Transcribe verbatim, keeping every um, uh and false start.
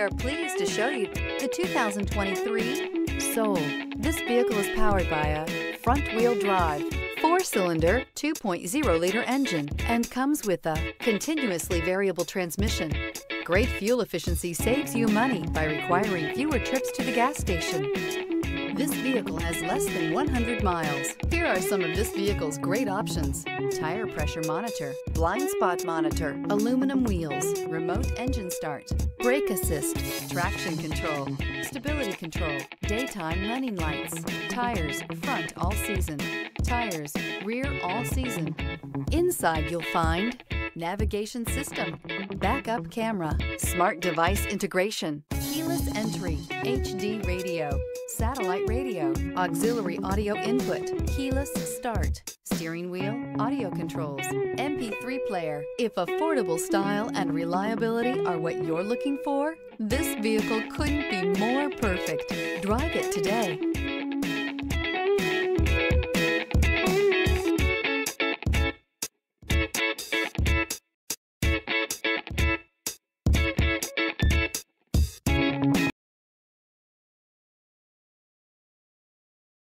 are pleased to show you the two thousand twenty-three Soul. This vehicle is powered by a front-wheel drive, four-cylinder, two point oh liter engine, and comes with a continuously variable transmission. Great fuel efficiency saves you money by requiring fewer trips to the gas station. This vehicle has less than one hundred miles. Here are some of this vehicle's great options: tire pressure monitor, blind spot monitor, aluminum wheels, remote engine start, brake assist, traction control, stability control, daytime running lights, tires front all season, tires rear all season. Inside you'll find navigation system, backup camera, smart device integration, keyless entry, H D radio, satellite radio, auxiliary audio input, keyless start, steering wheel audio controls, M P three player. If affordable style and reliability are what you're looking for, this vehicle couldn't be more perfect. Drive it today.